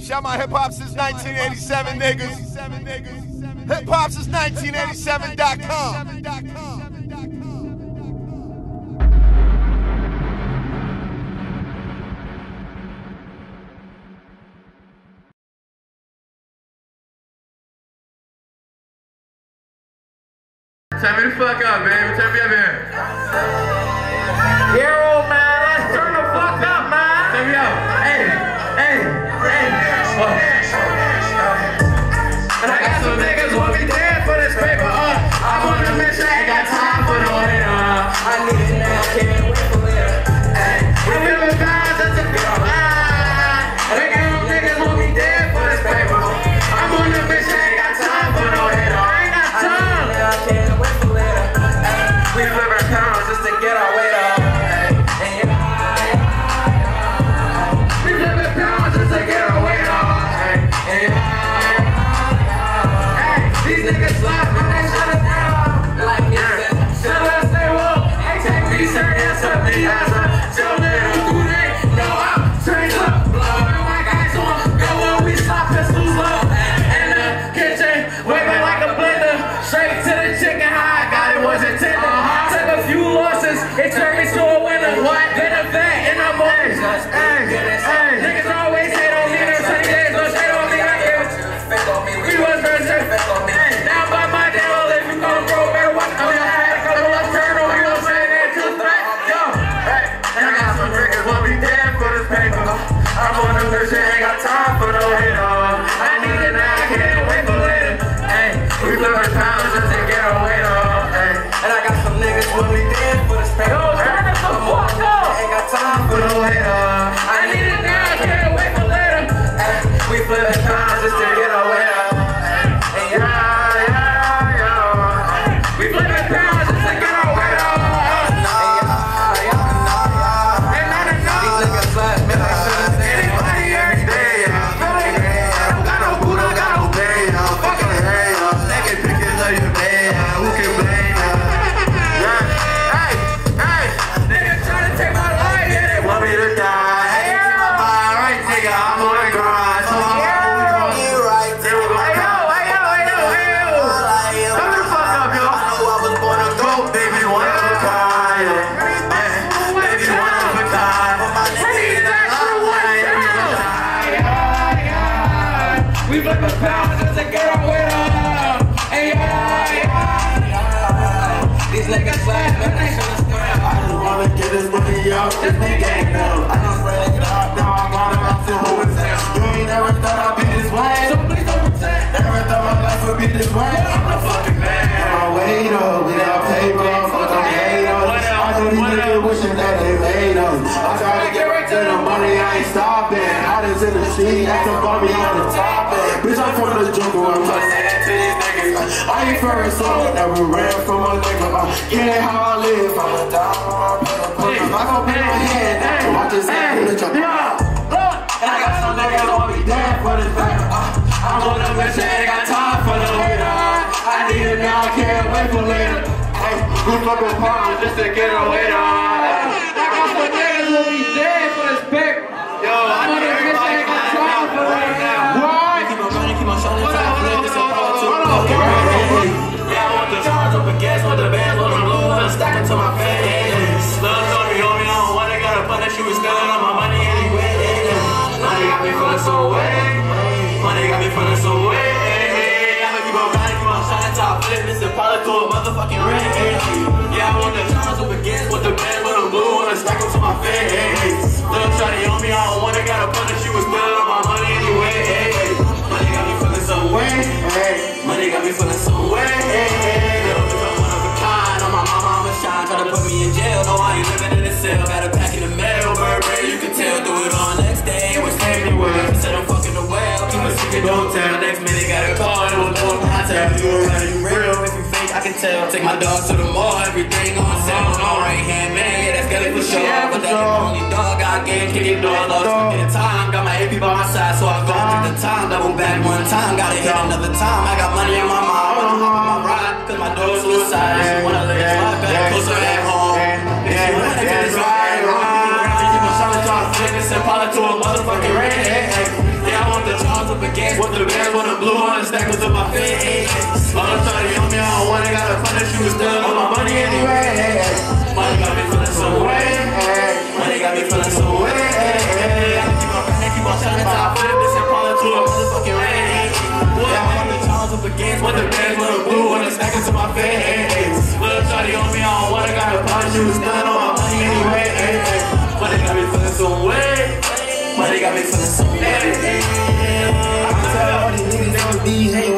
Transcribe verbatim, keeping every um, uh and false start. Shout my hip-hop since nineteen eighty-seven, niggas. Hip-hop since nineteen eighty-seven dot com. Turn me the fuck up, baby. Turn me up here. Yo, man, let's turn the fuck up, man. Turn me up. Hey, hey, hey. Oh. And I got some niggas who be dead for this paper. Uh, I wanna mention I ain't got time for no it. Uh, I need it now, can't wait for later. Hey, remember guys that took me on line. And I got some niggas who be dead for this paper. I wanna mention I ain't got time for no it. Uh, I ain't got time. I can't wait. We live in pounds just to get our weight up. We live in pounds just to get our weight up. Hey, these niggas laugh when they shut us down. Like this, shut us, they won't. Hey, take me serious, up me as a children who they know I'm trained up. Blowing my guys on, go when we slap us too low. In the kitchen, waving like a blender, straight to the chicken high. God, it was intended. Few losses, it turned me to a winner. What? Then a vet, and I'm on. Niggas always hate on me, they're twenty days, but they don't mean I give. We was versus. Now by my devil, if you gon' grow, better watch out. I had a couple of turtles, you don't say that to threat. Yo, hey, and I got some niggas won't be dead for this paper. I'm on the mission, ain't got time for no hit on. I need it now, I can't wait for later. Hey, we learn times just to get away on. And I got some niggas who be dead for this paper. Yo, turn the fuck up. Ain't got time for no hater. I need it now, I can't wait for later. Ay, we flip times just to get away. Ay, yeah, yeah, yeah. We flip times just to get away. Ay, yeah, yeah, yeah. And none of these niggas left me like shit. Anybody every day, yeah. I don't got no boot, I got no pain. Fucking hate, they can pick it up your man. Who can blame? Yo, this nigga ain't no. I just ran it up, now I'm on about to who it's at. You ain't never thought I'd be this way. So please don't pretend. Never thought my life would be this way. I'm the fucking man. I wait up, we don't pay bills, fuck them haters. I know these niggas wishing that they made them. I try to get right to the money, I ain't stopping. Out is in the street, acting funny on the top end. Bitch, I'm from the jungle, I'm trying to say that to these niggas. I ain't furry, so I never ran from a nigga. I get it how I live, I'm a dog for my I gon' put my hand down, watch this ass with your blood. And I got some niggas won't be dead for this paper. I wanna mention I ain't got time for no hater. I need it now, I can't wait for later. We fuckin' power just to get a waiter. I got some niggas who be dead for this paper. Yo, I wanna mention I ain't got time for no hater. What? Keep on running, keep on showing the time. Hold on, hold on, hold on, hold on. Yeah, I want the charge up and gas, want the bands, want the blue, and stack it to my face. She was stealing all my money anyway. Money got me feeling so way. Money got me feeling so way. I'ma keep on riding, keep on shining, top flip, it's a pilot to a motherfucking red. Yeah, I want the charge up against with the band, with the blue, and a stack up to my face. Little shawty on me, I don't wanna get a punish. She was stealing all my money anyway. Money got me feeling so way. Money got me feeling so way. Try to put me in jail, though I ain't living in a cell. Got a pack in the mail, Burberry, you can tell. Do it on next day, which came me well. Said I'm fucking the well, keep a secret, don't tell. Next minute got a call, it was no contact. You around, you real, if you fake, I can tell. Take my dog to the mall, everything on sale. No right hand man, yeah, that's got it for sure. But that's the only dog I gave, kick it door, lost in time. Got my A P by my side, so I go through the time. Double back one time, gotta hit another time. I got money in my mind, wanna hop on my ride, cause my door's suicide. She wanna live this life better, closer at home. If she wanna get this right, I'm gonna keep on shining, trying to flip this Impala to a motherfucking red. Yeah, I want the D J